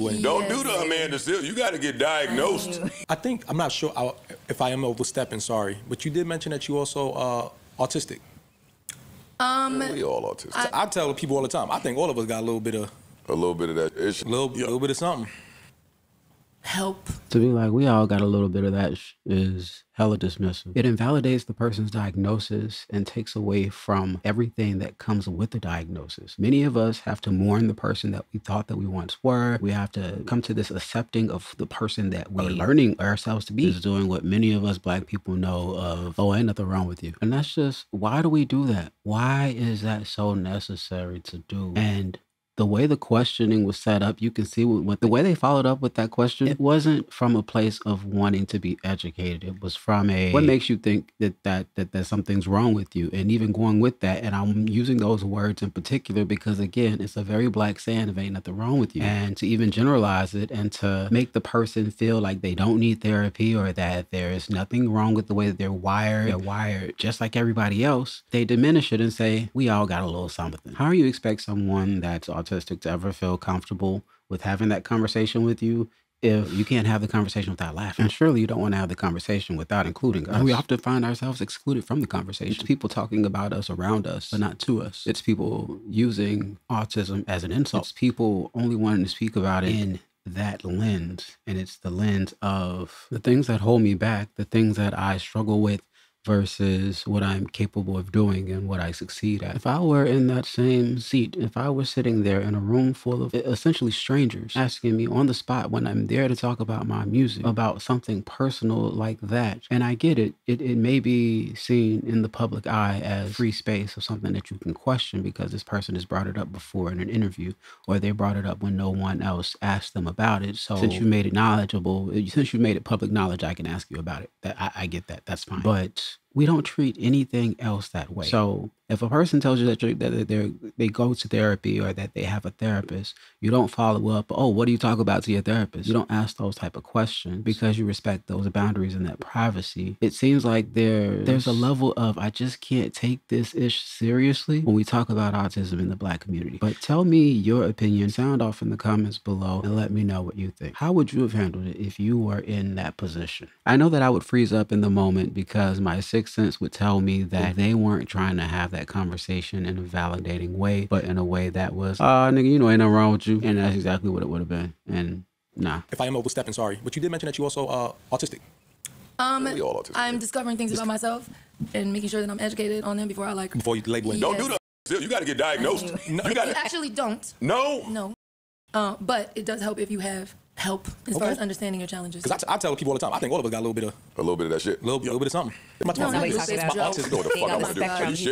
way. Don't do the Amanda Seals. You got to get diagnosed. I think, I'm not sure if I am overstepping, sorry, but you did mention that you also autistic. We all autistic. I tell people all the time, I think all of us got a little bit of... A little bit of that issue. A little bit of something. Help. To be like, we all got a little bit of that is hella dismissive. It invalidates the person's diagnosis and takes away from everything that comes with the diagnosis. Many of us have to mourn the person that we thought that we once were. We have to come to this accepting of the person that we're learning ourselves to be. Is doing what many of us Black people know of, oh, ain't nothing wrong with you. And that's just, why do we do that? Why is that so necessary to do? And the way the questioning was set up, you can see the way they followed up with that question, it wasn't from a place of wanting to be educated. It was from a, what makes you think that something's wrong with you? And even going with that, and I'm using those words in particular because, again, it's a very Black saying of ain't nothing wrong with you. And to even generalize it and to make the person feel like they don't need therapy or that there is nothing wrong with the way that they're wired just like everybody else, they diminish it and say, we all got a little something. How do you expect someone that's autistic to ever feel comfortable with having that conversation with you if you can't have the conversation without laughing? And surely you don't want to have the conversation without including us. And we often find ourselves excluded from the conversation. It's people talking about us, around us, but not to us. It's people using autism as an insult. It's people only wanting to speak about it in that lens. And it's the lens of the things that hold me back, the things that I struggle with, versus what I'm capable of doing and what I succeed at. If I were in that same seat, if I were sitting there in a room full of essentially strangers asking me on the spot when I'm there to talk about my music, about something personal like that, and I get it, it may be seen in the public eye as free space or something that you can question because this person has brought it up before in an interview, or they brought it up when no one else asked them about it. So since you made it knowledgeable, since you made it public knowledge, I can ask you about it. I get that, that's fine. But we don't treat anything else that way. So if a person tells you that they go to therapy or that they have a therapist, you don't follow up, oh, what do you talk about to your therapist? You don't ask those type of questions because you respect those boundaries and that privacy. It seems like there's a level of, I just can't take this ish seriously when we talk about autism in the Black community. But tell me your opinion. Sound off in the comments below and let me know what you think. How would you have handled it if you were in that position? I know that I would freeze up in the moment because my sixth sense would tell me that they weren't trying to have that conversation in a validating way, but in a way that was, nigga, you know, ain't nothing wrong with you. And that's exactly what it would have been. And nah. If I am overstepping, sorry, but you did mention that you also autistic. We all autistic. I'm discovering things about myself and making sure that I'm educated on them before I like. Before you label it. Don't do that. You got to get diagnosed. No, you actually don't. No. No. But it does help if you have help as far as understanding your challenges. Because I tell people all the time, I think all of us got a little bit of that shit. A little bit of something. He's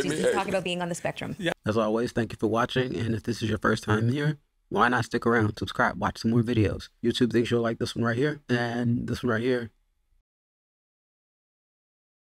talking about being on the spectrum. Yeah. As always, thank you for watching. And if this is your first time here, why not stick around, subscribe, watch some more videos. YouTube thinks you'll like this one right here and this one right here.